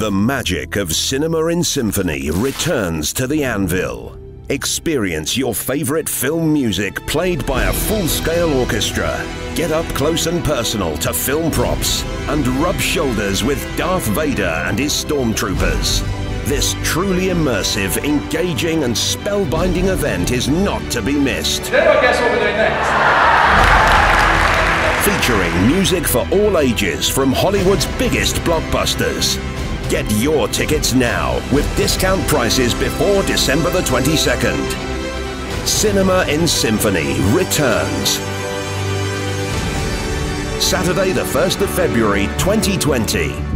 The magic of Cinema in Symphony returns to the anvil. Experience your favorite film music played by a full-scale orchestra. Get up close and personal to film props and rub shoulders with Darth Vader and his stormtroopers. This truly immersive, engaging and spellbinding event is not to be missed. Everyone guess what we're doing next? Featuring music for all ages from Hollywood's biggest blockbusters. Get your tickets now with discount prices before December the 22nd. Cinema in Symphony returns Saturday the 1st of February 2020.